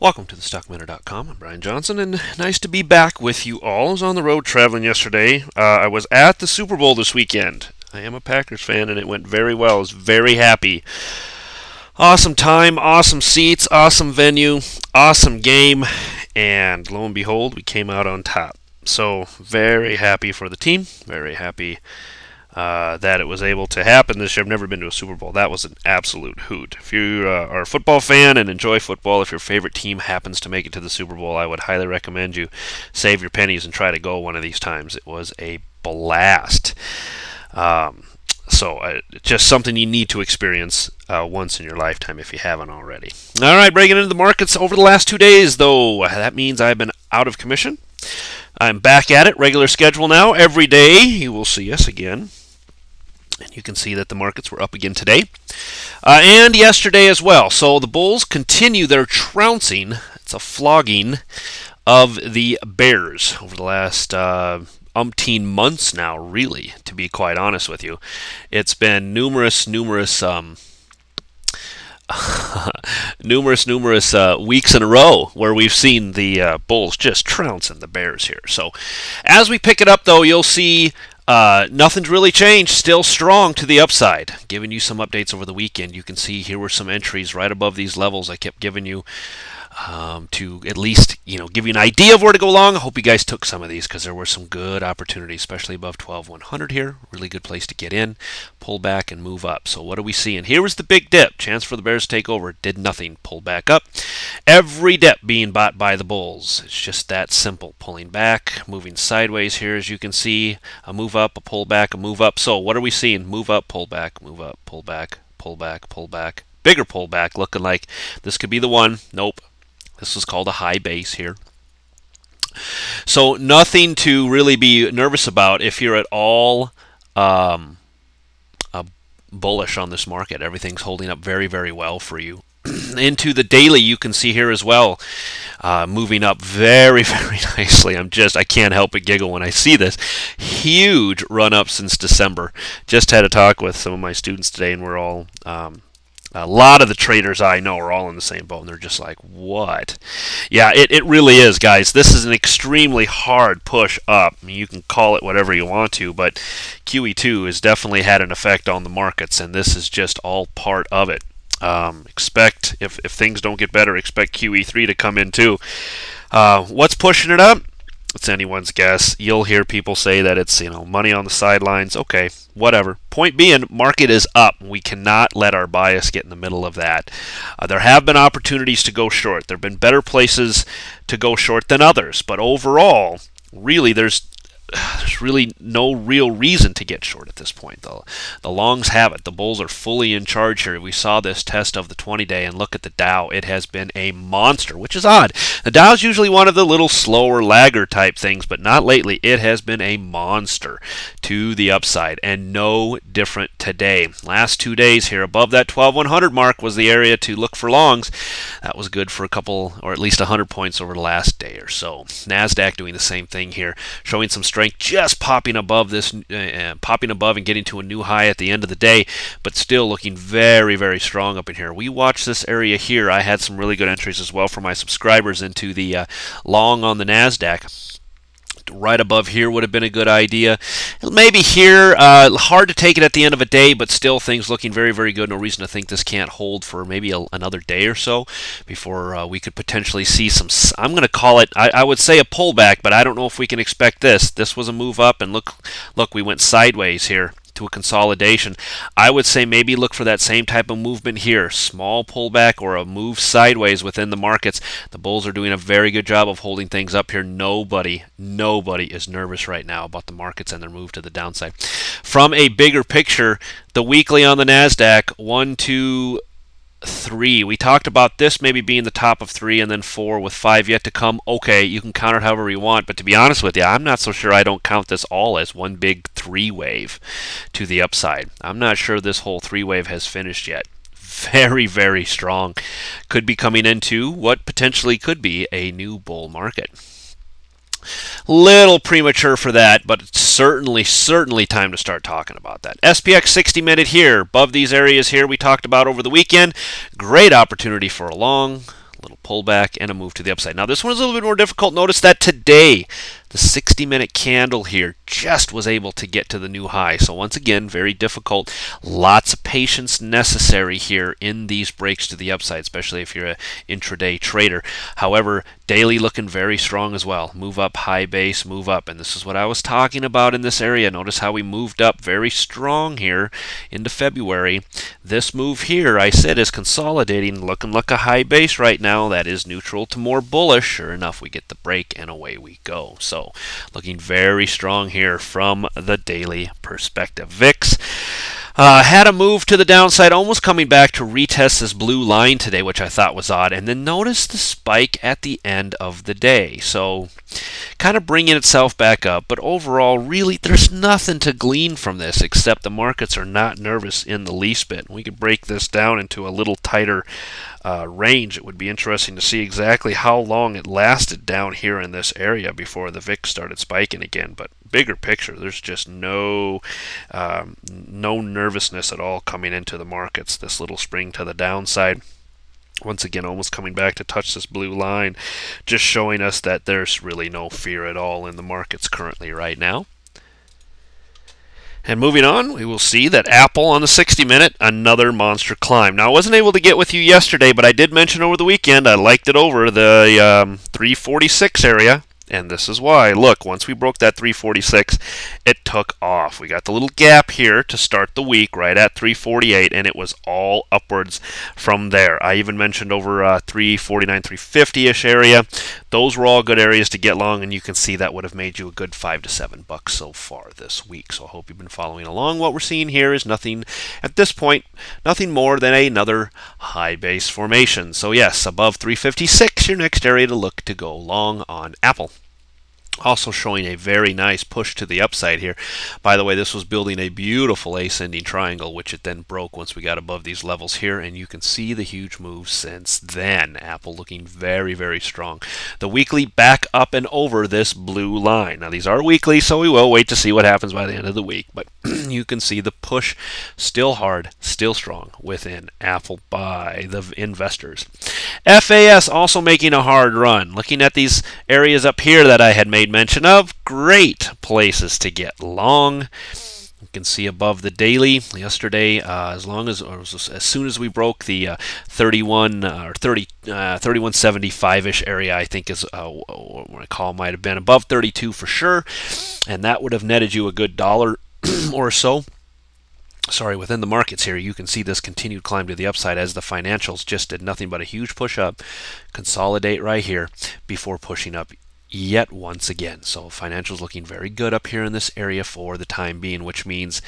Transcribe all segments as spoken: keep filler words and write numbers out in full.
Welcome to the stock mentor dot com. I'm Brian Johnson, and nice to be back with you all. I was on the road traveling yesterday. Uh, I was at the Super Bowl this weekend. I am a Packers fan, and it went very well. I was very happy. Awesome time, awesome seats, awesome venue, awesome game, and lo and behold, we came out on top. So very happy for the team, very happy Uh, that it was able to happen this year. I've never been to a Super Bowl. That was an absolute hoot. If you uh, are a football fan and enjoy football, if your favorite team happens to make it to the Super Bowl, I would highly recommend you save your pennies and try to go one of these times. It was a blast. Um, so uh, just something you need to experience uh, once in your lifetime if you haven't already. All right, breaking into the markets over the last two days, though. That means I've been out of commission. I'm back at it, regular schedule now. Every day you will see us again. And you can see that the markets were up again today uh, and yesterday as well. So the bulls continue their trouncing. It's a flogging of the bears over the last uh, umpteen months now, really, to be quite honest with you. It's been numerous, numerous, um, numerous, numerous uh, weeks in a row where we've seen the uh, bulls just trouncing the bears here. So as we pick it up, though, you'll see Uh, nothing's really changed, still strong to the upside. Giving you some updates over the weekend. You can see here were some entries right above these levels I kept giving you um, to at least, you know, give you an idea of where to go long. I hope you guys took some of these because there were some good opportunities, especially above twelve one hundred here. Really good place to get in, pull back, and move up. So what are we seeing? Here was the big dip. Chance for the bears to take over. Did nothing. Pull back up. Every dip being bought by the bulls. It's just that simple. Pulling back, moving sideways here, as you can see. A move up. Up, a pull back, a move up. So what are we seeing? Move up, pull back, move up, pull back, pull back, pull back. Bigger pull back, looking like this could be the one. Nope. This is called a high base here. So nothing to really be nervous about if you're at all um, uh, bullish on this market. Everything's holding up very, very well for you. Into the daily, you can see here as well, uh, moving up very, very nicely. I'm just, I can't help but giggle when I see this. Huge run up since December. Just had a talk with some of my students today, and we're all, um, a lot of the traders I know are all in the same boat, and they're just like, what? Yeah, it, it really is, guys. This is an extremely hard push up. I mean, you can call it whatever you want to, but Q E two has definitely had an effect on the markets, and this is just all part of it. Um, expect, if, if things don't get better, expect Q E three to come in too. Uh, what's pushing it up? It's anyone's guess. You'll hear people say that it's, you know, money on the sidelines. Okay, whatever. Point being, market is up. We cannot let our bias get in the middle of that. Uh, there have been opportunities to go short. There have been better places to go short than others. But overall, really, there's There's really no real reason to get short at this point. The, the longs have it. The bulls are fully in charge here. We saw this test of the twenty-day, and look at the Dow. It has been a monster, which is odd. The Dow is usually one of the little slower lagger type things, but not lately. It has been a monster to the upside, and no different today. Last two days here, above that twelve one hundred mark was the area to look for longs. That was good for a couple, or at least one hundred points over the last day or so. NASDAQ doing the same thing here, showing some strength. Just popping above this, uh, popping above and getting to a new high at the end of the day, but still looking very, very strong up in here. We watched this area here. I had some really good entries as well for my subscribers into the uh, long on the NASDAQ. Right above here would have been a good idea. Maybe here, uh, hard to take it at the end of a day, but still things looking very, very good. No reason to think this can't hold for maybe a, another day or so before uh, we could potentially see some, I'm going to call it, I, I would say a pullback, but I don't know if we can expect this. This was a move up, and look, look, we went sideways here to a consolidation. I would say maybe look for that same type of movement here. Small pullback or a move sideways within the markets. The bulls are doing a very good job of holding things up here. Nobody, nobody is nervous right now about the markets and their move to the downside. From a bigger picture, the weekly on the NASDAQ, one, two, three. We talked about this maybe being the top of three and then four with five yet to come. Okay, you can count it however you want, but to be honest with you, I'm not so sure I don't count this all as one big three wave to the upside. I'm not sure this whole three wave has finished yet. Very, very strong. Could be coming into what potentially could be a new bull market. Little premature for that, but it's certainly, certainly time to start talking about that. S P X sixty minute here, above these areas here we talked about over the weekend. Great opportunity for a long. A little pullback and a move to the upside. Now this one is a little bit more difficult. Notice that today, the sixty minute candle here just was able to get to the new high. So once again, very difficult. Lots of patience necessary here in these breaks to the upside, especially if you're an intraday trader. However, daily looking very strong as well. Move up, high base, move up. And this is what I was talking about in this area. Notice how we moved up very strong here into February. This move here, I said, is consolidating, looking like a high base right now. That is neutral to more bullish. Sure enough, we get the break and away we go. So looking very strong here from the daily perspective. V I X Uh, had a move to the downside, almost coming back to retest this blue line today, which I thought was odd. And then notice the spike at the end of the day. So kind of bringing itself back up. But overall, really, there's nothing to glean from this except the markets are not nervous in the least bit. We could break this down into a little tighter uh, range. It would be interesting to see exactly how long it lasted down here in this area before the V I X started spiking again. But bigger picture, there's just no um, no nervousness at all coming into the markets. This little spring to the downside, once again, almost coming back to touch this blue line, just showing us that there's really no fear at all in the markets currently right now. And moving on, we will see that Apple on the sixty minute, another monster climb. Now, I wasn't able to get with you yesterday, but I did mention over the weekend I liked it over the um, three forty-six area. And this is why. Look, once we broke that three forty-six, it took off. We got the little gap here to start the week right at three forty-eight, and it was all upwards from there. I even mentioned over uh, three forty-nine, three fifty-ish area. Those were all good areas to get long, and you can see that would have made you a good five to seven bucks so far this week. So I hope you've been following along. What we're seeing here is nothing, at this point, nothing more than another high base formation. So yes, above three fifty-six, your next area to look to go long on Apple. Also showing a very nice push to the upside here. By the way, this was building a beautiful ascending triangle, which it then broke once we got above these levels here, and you can see the huge moves since then. Apple looking very, very strong. The weekly back up and over this blue line. Now, these are weekly, so we will wait to see what happens by the end of the week, but you can see the push still hard, still strong within Apple by the investors. F A S also making a hard run. Looking at these areas up here that I had made mention of, great places to get long. You can see above the daily yesterday, uh, as long as or as soon as we broke the uh, thirty-one or thirty, uh, thirty-one seventy-five-ish area, I think is uh, what I call might have been above thirty-two for sure, and that would have netted you a good dollar or so. Sorry, within the markets here, you can see this continued climb to the upside as the financials just did nothing but a huge push up, consolidate right here before pushing up yet once again. So financials looking very good up here in this area for the time being, which means,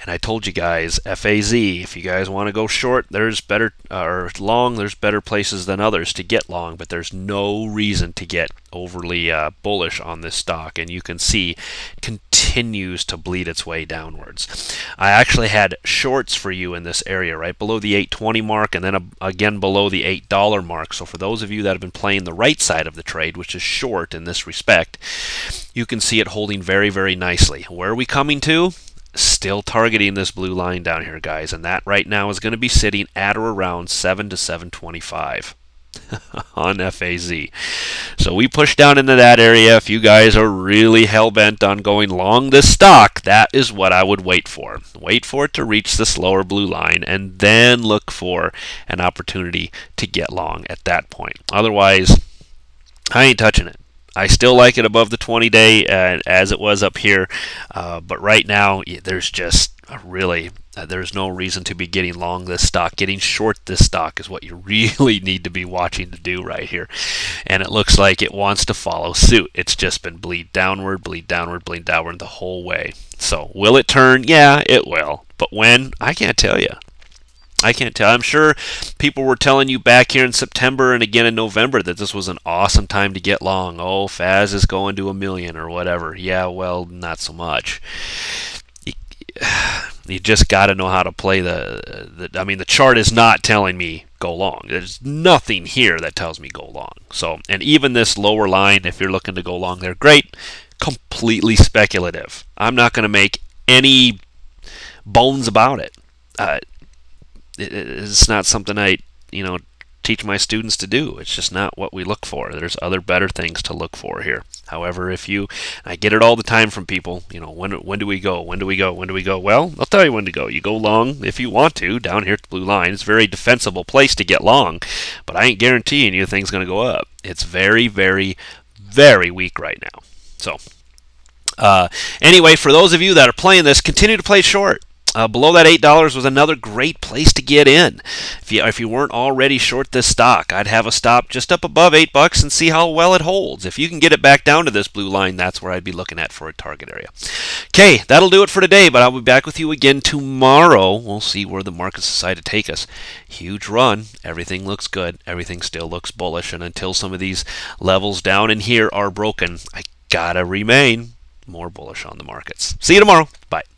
and I told you guys, F A Z, if you guys want to go short, there's better, uh, or long, there's better places than others to get long, but there's no reason to get overly uh, bullish on this stock, and you can see continues to bleed its way downwards. I actually had shorts for you in this area, right below the eight twenty mark, and then a, again below the eight dollar mark. So for those of you that have been playing the right side of the trade, which is short in this respect, you can see it holding very, very nicely. Where are we coming to? Still targeting this blue line down here, guys, and that right now is going to be sitting at or around seven to seven twenty-five. On F A Z. So we push down into that area. If you guys are really hell-bent on going long this stock, that is what I would wait for. Wait for it to reach this lower blue line and then look for an opportunity to get long at that point. Otherwise, I ain't touching it. I still like it above the twenty day uh, as it was up here, uh, but right now there's just a really... Uh, there's no reason to be getting long this stock. Getting short this stock is what you really need to be watching to do right here. And it looks like it wants to follow suit. It's just been bleed downward, bleed downward, bleed downward the whole way. So will it turn? Yeah, it will. But when? I can't tell you. I can't tell. I'm sure people were telling you back here in September and again in November that this was an awesome time to get long. Oh, F A Z is going to a million or whatever. Yeah, well, not so much. You just got to know how to play the, the, I mean, the chart is not telling me go long. There's nothing here that tells me go long. So, and even this lower line, if you're looking to go long, they're great. Completely speculative. I'm not going to make any bones about it. Uh, it. It's not something I, you know, teach my students to do. It's just not what we look for. There's other better things to look for here. However, if you, I get it all the time from people, you know, when when do we go? When do we go? When do we go? Well, I'll tell you when to go. You go long if you want to, down here at the blue line. It's a very defensible place to get long, but I ain't guaranteeing you things going to go up. It's very, very, very weak right now. So uh, anyway, for those of you that are playing this, continue to play short. Uh, below that eight dollars was another great place to get in. If you if you weren't already short this stock, I'd have a stop just up above eight bucks and see how well it holds. If you can get it back down to this blue line, that's where I'd be looking at for a target area. Okay, that'll do it for today, but I'll be back with you again tomorrow. We'll see where the markets decide to take us. Huge run. Everything looks good. Everything still looks bullish. And until some of these levels down in here are broken, I gotta remain more bullish on the markets. See you tomorrow. Bye.